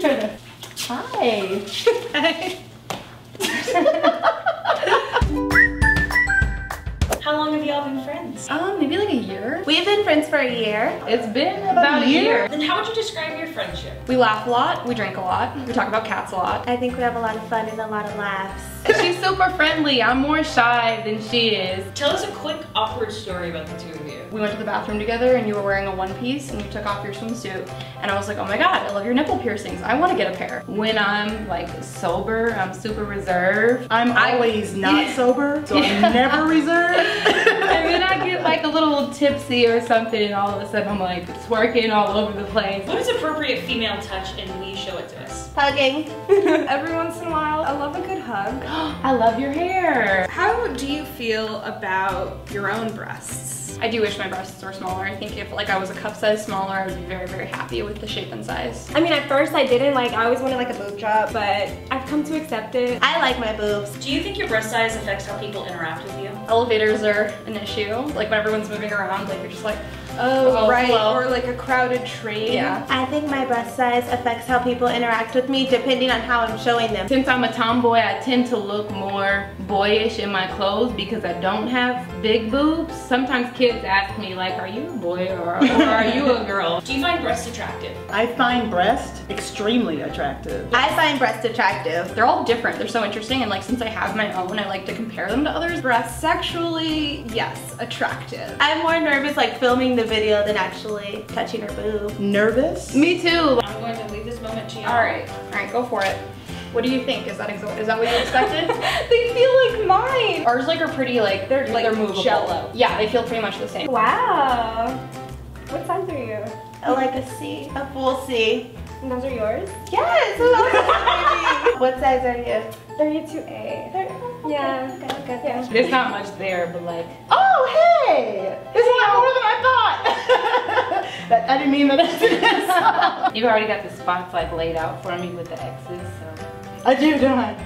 You're trying to... Hi. Hi. How long have y'all been friends? Maybe like a year. We've been friends for a year. It's been about a year. Then how would you describe your friendship? We laugh a lot, we drink a lot, we talk about cats a lot. I think we have a lot of fun and a lot of laughs. She's super friendly. I'm more shy than she is. Tell us a quick awkward story about the two of you. We went to the bathroom together and you were wearing a one piece and you took off your swimsuit. And I was like, oh my God, I love your nipple piercings. I want to get a pair. When I'm like sober, I'm super reserved. I'm always not sober, so I'm never reserved. And then I get like a little tipsy or something and all of a sudden I'm like twerking all over the place. What is appropriate female touch and will you show it to us? Hugging. Every once in a while, I love a good hug. I love your hair. How do you feel about your own breasts? I do wish my breasts were smaller. I think if like I was a cup size smaller, I would be very, very happy with the shape and size. I mean, at first I didn't. Like, I always wanted like a boob job, but I've come to accept it. I like my boobs. Do you think your breast size affects how people interact with you? Elevators are an issue. Like, when everyone's moving around, like, you're just like, oh, right, well. Or like a crowded train. Yeah. I think my breast size affects how people interact with me depending on how I'm showing them. Since I'm a tomboy, I tend to look more boyish in my clothes because I don't have big boobs. Sometimes kids ask me like, are you a boy or are you a girl? Do you find breasts attractive? I find breasts extremely attractive. I find breasts attractive. They're all different. They're so interesting, and like, since I have my own, I like to compare them to others. Breasts, sexually, yes, attractive. I'm more nervous like filming the video than actually touching her boob. Nervous? Me too. I'm going to leave this moment to you. All right, go for it. What do you think? Is that what you expected? They feel like mine. Ours like are pretty like, they're movable. Jello. Yeah, they feel pretty much the same. Wow. What size are you? Oh, like a C, a full C. And those are yours? Yes. What size are you? 32A. Yeah. Okay. Yeah. There's not much there, but like. Oh, hey! This is a lot more than I thought! That, I didn't mean that. You've already got the spots like laid out for me with the X's, so. I do, don't I?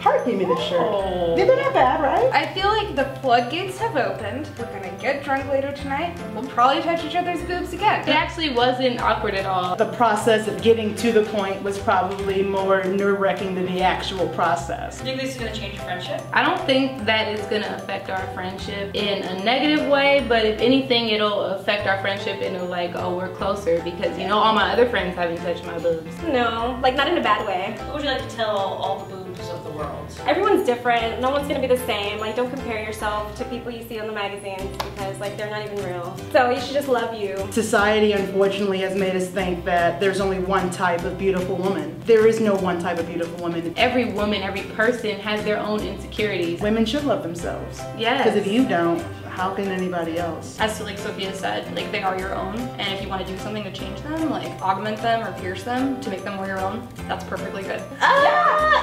Heart gave me this shirt. They're not bad, right? I feel like the floodgates have opened. We're gonna get drunk later tonight. We'll probably touch each other's boobs again. It actually wasn't awkward at all. The process of getting to the point was probably more nerve-wracking than the actual process. Do you think this is gonna change your friendship? I don't think that it's gonna affect our friendship in a negative way, but if anything, it'll affect our friendship in a like, oh, we're closer, because you know all my other friends haven't touched my boobs. No, like not in a bad way. What would you like to tell all the boobs of the world? Everyone's different. No one's gonna be the same. Like, don't compare yourself to people you see on the magazines because like they're not even real. So you should just love you. Society unfortunately has made us think that there's only one type of beautiful woman. There is no one type of beautiful woman. Every woman, every person has their own insecurities. Women should love themselves. Yes. Because if you don't, how can anybody else? As to like Sophia said, like they are your own, and if you want to do something to change them, like augment them or pierce them to make them more your own, that's perfectly good. Ah! Yeah.